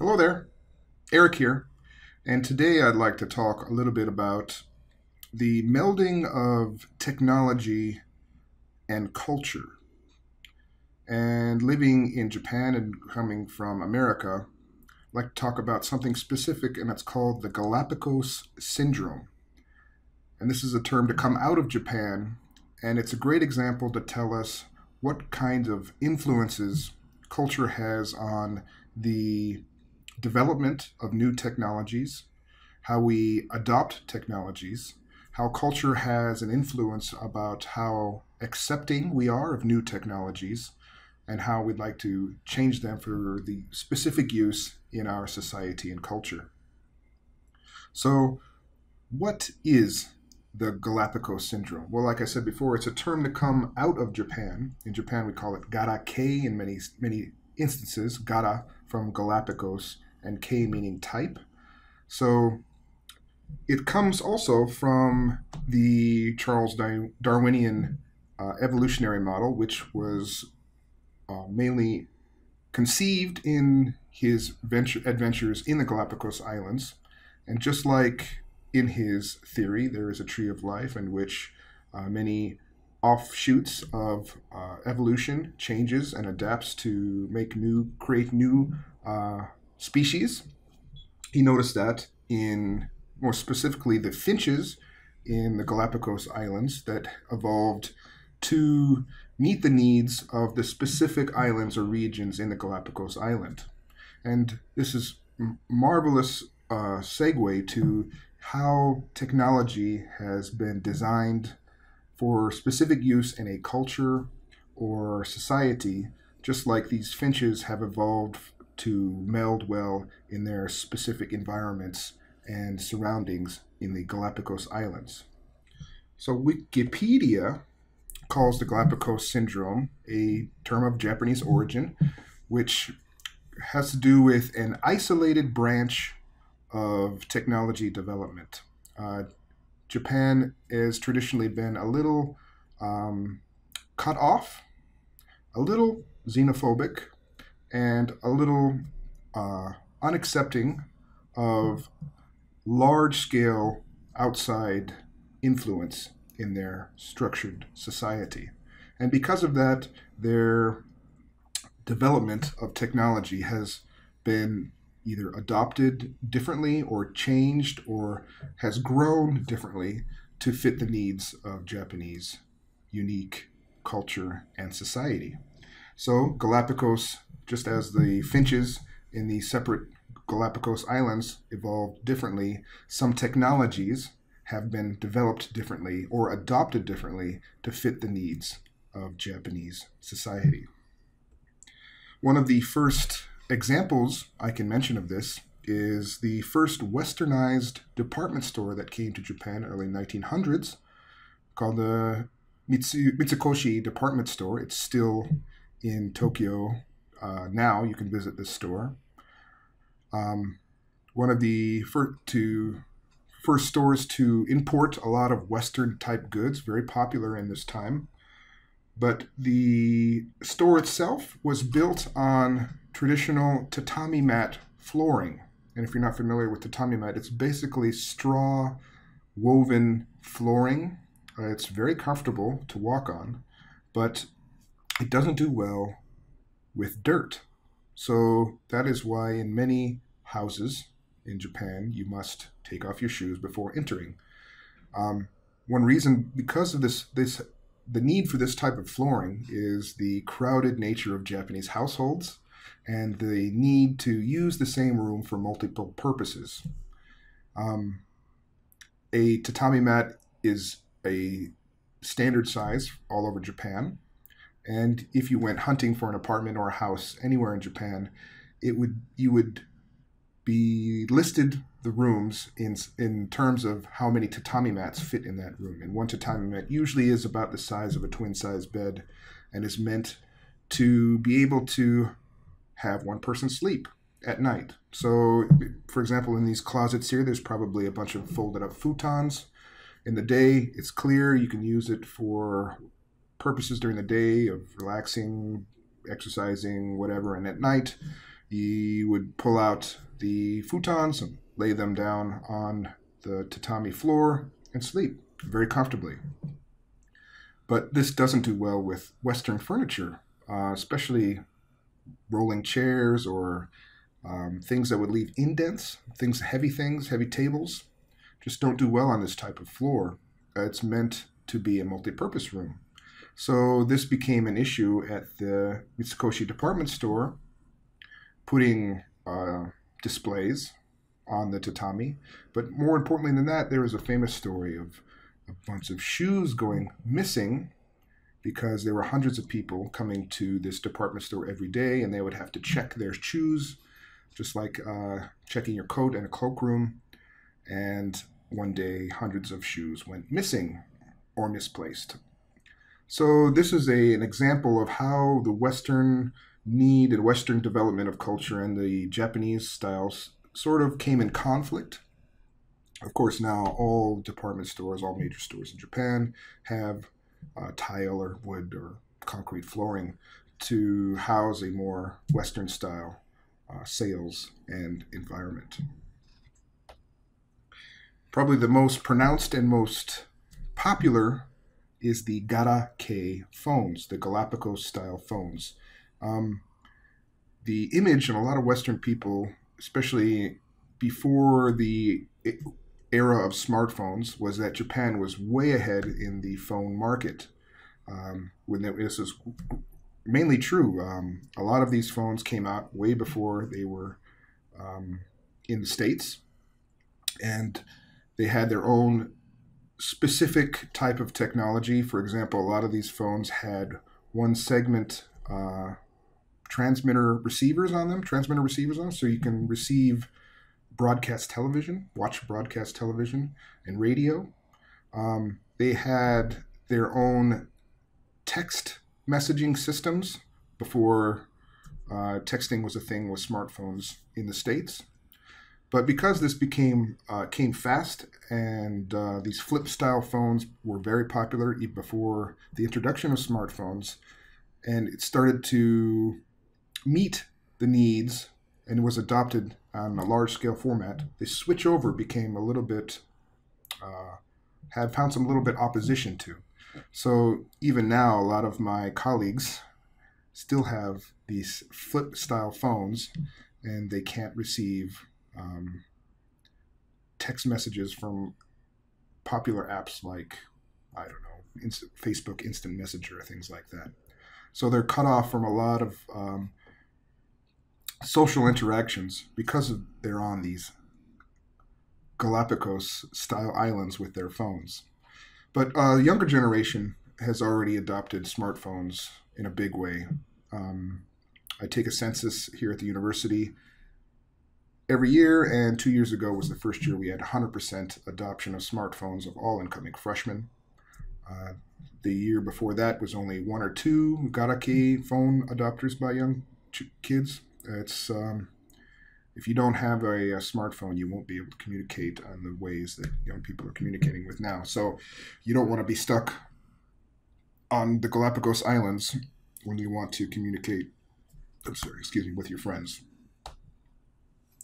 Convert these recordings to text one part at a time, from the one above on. Hello there, Eric here, and today I'd like to talk a little bit about the melding of technology and culture. And living in Japan and coming from America, I'd like to talk about something specific, and it's called the Galápagos Syndrome. And this is a term to come out of Japan, and it's a great example to tell us what kinds of influences culture has on the development of new technologies, how we adopt technologies, how culture has an influence about how accepting we are of new technologies, and how we'd like to change them for the specific use in our society and culture. So what is the Galápagos Syndrome? Well, like I said before, it's a term to come out of Japan. In Japan, we call it Gara-kei in many instances, Gara from Galápagos and Kei meaning type. So it comes also from the Charles Darwinian evolutionary model, which was mainly conceived in his adventures in the Galápagos Islands. And just like in his theory, there is a tree of life in which many offshoots of evolution changes and adapts to create new species. He noticed that in, more specifically, the finches in the Galápagos Islands that evolved to meet the needs of the specific islands or regions in the Galápagos Island. And this is marvelous segue to how technology has been designed for specific use in a culture or society, just like these finches have evolved to meld well in their specific environments and surroundings in the Galápagos Islands. So Wikipedia calls the Galápagos Syndrome a term of Japanese origin, which has to do with an isolated branch of technology development. Japan has traditionally been a little cut off, a little xenophobic, and a little unaccepting of large-scale outside influence in their structured society. And because of that, their development of technology has been either adopted differently or changed or has grown differently to fit the needs of Japanese unique culture and society. So Galápagos, just as the finches in the separate Galápagos Islands evolved differently, some technologies have been developed differently or adopted differently to fit the needs of Japanese society. One of the first examples I can mention of this is the first westernized department store that came to Japan early 1900s, called the Mitsukoshi Department Store. It's still in Tokyo now. You can visit this store. One of the first stores to import a lot of Western-type goods, very popular in this time. But the store itself was built on traditional tatami mat flooring. And if you're not familiar with tatami mat, it's basically straw woven flooring. It's very comfortable to walk on, but it doesn't do well with dirt. So that is why in many houses in Japan, you must take off your shoes before entering. One reason, because of the need for this type of flooring is the crowded nature of Japanese households and the need to use the same room for multiple purposes. A tatami mat is a standard size all over Japan, and if you went hunting for an apartment or a house anywhere in Japan, you would be listed the rooms in terms of how many tatami mats fit in that room. And one tatami mat usually is about the size of a twin-size bed and is meant to be able to have one person sleep at night. So, for example, in these closets here, there's probably a bunch of folded up futons. In the day, it's clear. You can use it for purposes during the day of relaxing, exercising, whatever. And at night, he would pull out the futons and lay them down on the tatami floor and sleep very comfortably. But this doesn't do well with Western furniture, especially rolling chairs or things that would leave indents, things, heavy tables, just don't do well on this type of floor. It's meant to be a multi-purpose room. So this became an issue at the Mitsukoshi Department Store, putting displays on the tatami. But more importantly than that, there is a famous story of a bunch of shoes going missing because there were hundreds of people coming to this department store every day, and they would have to check their shoes, just like checking your coat in a cloakroom. And one day, hundreds of shoes went missing or misplaced. So this is an example of how the Western need and Western development of culture and the Japanese styles sort of came in conflict. Of course, now all department stores, all major stores in Japan have tile or wood or concrete flooring to house a more Western style sales and environment. Probably the most pronounced and most popular is the Gara-kei phones, the Galápagos style phones. The image in a lot of Western people, especially before the era of smartphones, was that Japan was way ahead in the phone market. When this is mainly true. A lot of these phones came out way before they were in the States, and they had their own specific type of technology. For example, a lot of these phones had one segment transmitter receivers on them, so you can receive broadcast television, watch broadcast television and radio. They had their own text messaging systems before texting was a thing with smartphones in the States. But because this came fast, and these flip-style phones were very popular even before the introduction of smartphones, and it started to meet the needs and was adopted on a large-scale format, the switch over became a little bit, have found some little bit opposition to. So even now, a lot of my colleagues still have these flip-style phones, and they can't receive text messages from popular apps like, I don't know, Facebook Instant Messenger, things like that. So they're cut off from a lot of social interactions because they're on these Galapagos-style islands with their phones. But the younger generation has already adopted smartphones in a big way. I take a census here at the university every year, and 2 years ago was the first year we had 100% adoption of smartphones of all incoming freshmen. The year before that was only one or two Gara-kei phone adopters by young kids. It's if you don't have a smartphone, you won't be able to communicate in the ways that young people are communicating with now. So you don't want to be stuck on the Galapagos Islands when you want to communicate, with your friends.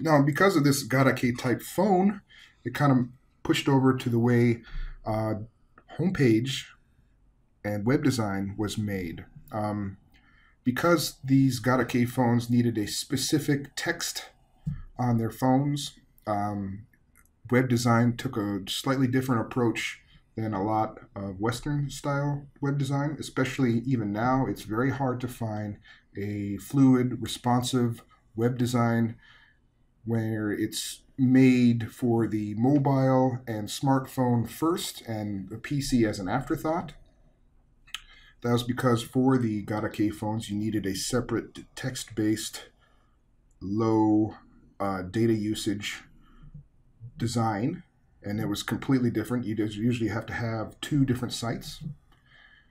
Now, because of this Gara-kei type phone, it kind of pushed over to the way homepage and web design was made. Because these Gara-kei phones needed a specific text on their phones, web design took a slightly different approach than a lot of Western style web design, especially even now. It's very hard to find a fluid, responsive web design where it's made for the mobile and smartphone first and the PC as an afterthought. That was because for the Gara-kei phones, you needed a separate text-based, low data usage design, and it was completely different. You usually have to have two different sites.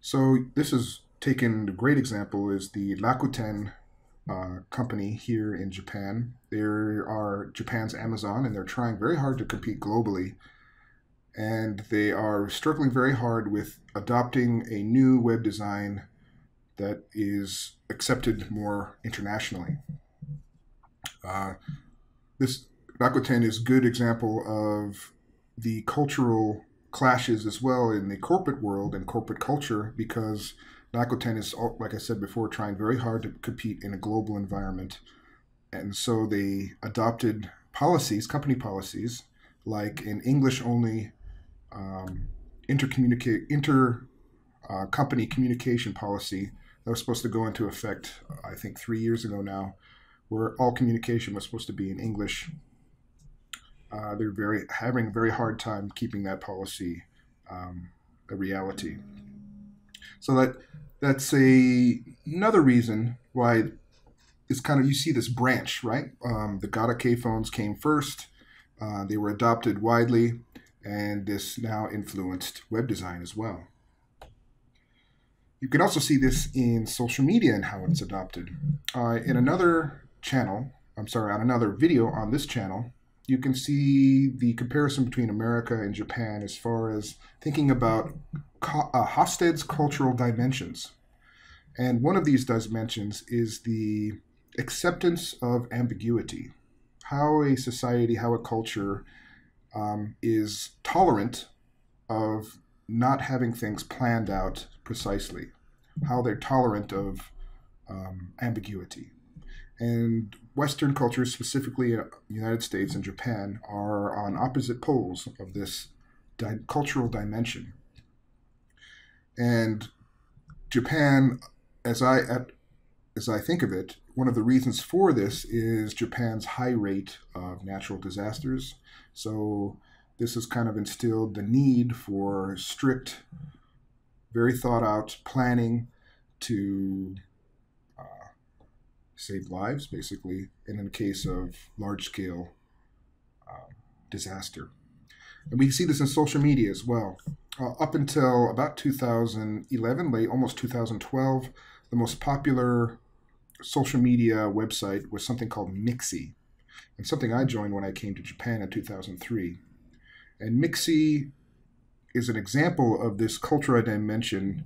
So this is taken, a great example is the Rakuten company here in Japan. They are Japan's Amazon, and they're trying very hard to compete globally. and they are struggling very hard with adopting a new web design that is accepted more internationally. This Rakuten is a good example of the cultural clashes as well in the corporate world and corporate culture, because Rakuten is, like I said before, trying very hard to compete in a global environment. And so they adopted policies, company policies, like an English-only inter-company communication policy that was supposed to go into effect, I think, 3 years ago now, where all communication was supposed to be in English. They're having a very hard time keeping that policy a reality. So that's another reason why it's kind of, you see this branch, right? The Gara-kei phones came first. They were adopted widely, and this now influenced web design as well. You can also see this in social media and how it's adopted. On another video on this channel, you can see the comparison between America and Japan as far as thinking about Hofstede's cultural dimensions. And one of these dimensions is the acceptance of ambiguity. How a society, how a culture is tolerant of not having things planned out precisely. How they're tolerant of ambiguity. And Western cultures, specifically the United States and Japan, are on opposite poles of this cultural dimension. And Japan, as I think of it, one of the reasons for this is Japan's high rate of natural disasters. So this has kind of instilled the need for strict, very thought-out planning to save lives, basically, and in the case of large-scale disaster. And we see this in social media as well. Up until about 2011, late almost 2012, the most popular social media website was something called Mixi, and something I joined when I came to Japan in 2003. And Mixi is an example of this cultural dimension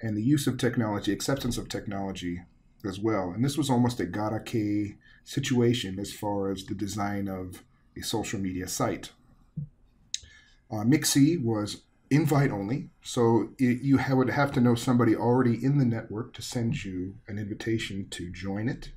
and the use of technology, acceptance of technology as well. And this was almost a Gara-kei situation as far as the design of a social media site. Mixi was invite only, so you would have to know somebody already in the network to send you an invitation to join it.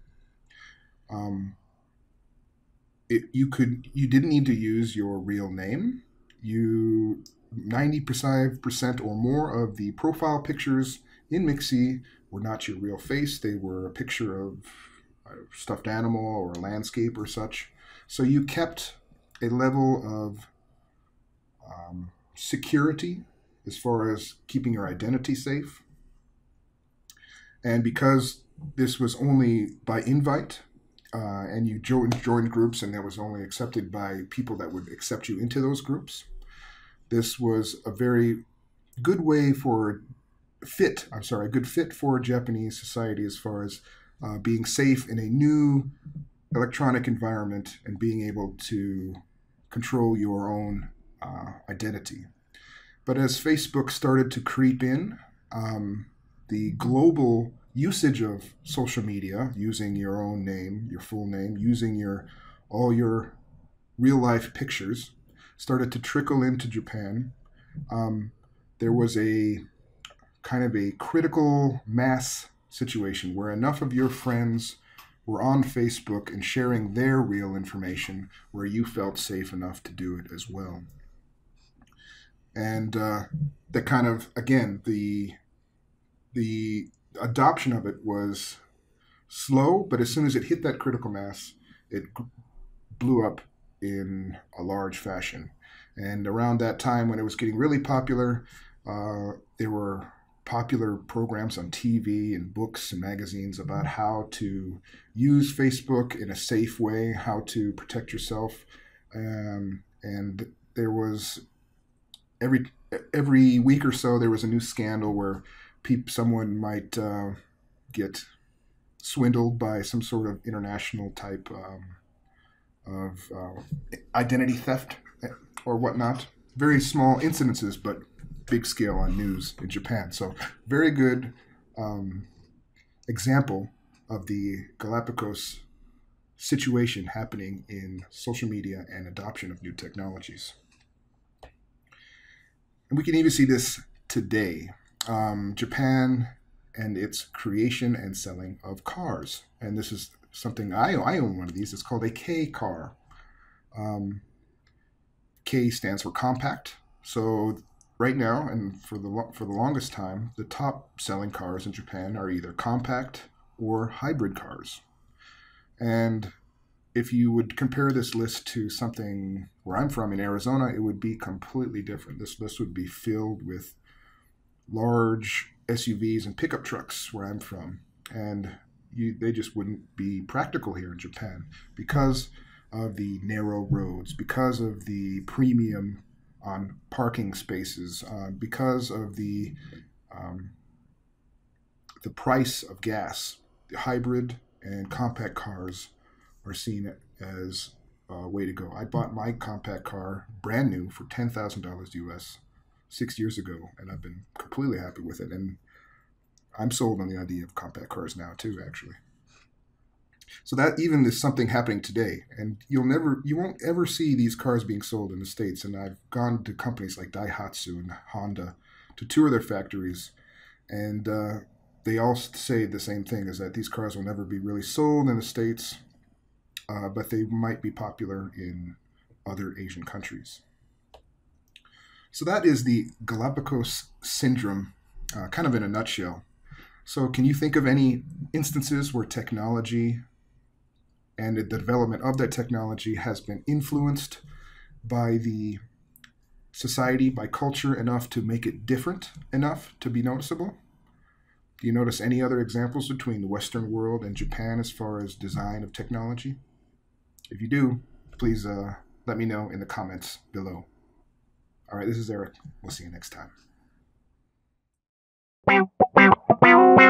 You didn't need to use your real name. 95% or more of the profile pictures in Mixi were not your real face. They were a picture of a stuffed animal or a landscape or such. So you kept a level of security as far as keeping your identity safe. And because this was only by invite, and you joined groups, and that was only accepted by people that would accept you into those groups, this was a very good way for a good fit for Japanese society as far as being safe in a new electronic environment and being able to control your own identity. But as Facebook started to creep in, the global usage of social media, using your own name, your full name, using all your real-life pictures, started to trickle into Japan. There was a kind of a critical mass situation where enough of your friends were on Facebook and sharing their real information where you felt safe enough to do it as well. And that kind of, again, the adoption of it was slow, but as soon as it hit that critical mass, it blew up in a large fashion. And around that time when it was getting really popular, there were popular programs on TV and books and magazines about how to use Facebook in a safe way, how to protect yourself. And there was, every week or so, there was a new scandal where someone might get swindled by some sort of international type of identity theft or whatnot. very small incidences, but big scale on news in Japan. So very good example of the Galapagos situation happening in social media and adoption of new technologies. And we can even see this today. Japan and its creation and selling of cars. And this is something I own one of these. It's called a K car. K stands for compact. So right now, and for the longest time, the top selling cars in Japan are either compact or hybrid cars. And if you would compare this list to something where I'm from in Arizona, it would be completely different. This list would be filled with large SUVs and pickup trucks where I'm from. And they just wouldn't be practical here in Japan because of the narrow roads, because of the premium on parking spaces, because of the price of gas. The hybrid and compact cars are seen as a way to go. I bought my compact car brand new for $10,000 US 6 years ago, and I've been completely happy with it. And I'm sold on the idea of compact cars now too, actually. So that even is something happening today, and you won't ever see these cars being sold in the States. And I've gone to companies like Daihatsu and Honda to tour their factories, and they all say the same thing, is that these cars will never be really sold in the States, but they might be popular in other Asian countries. So that is the Galapagos Syndrome, kind of in a nutshell. So can you think of any instances where technology and the development of that technology has been influenced by the society, by culture enough to make it different enough to be noticeable? Do you notice any other examples between the Western world and Japan as far as design of technology? If you do, please let me know in the comments below. All right, this is Eric. We'll see you next time.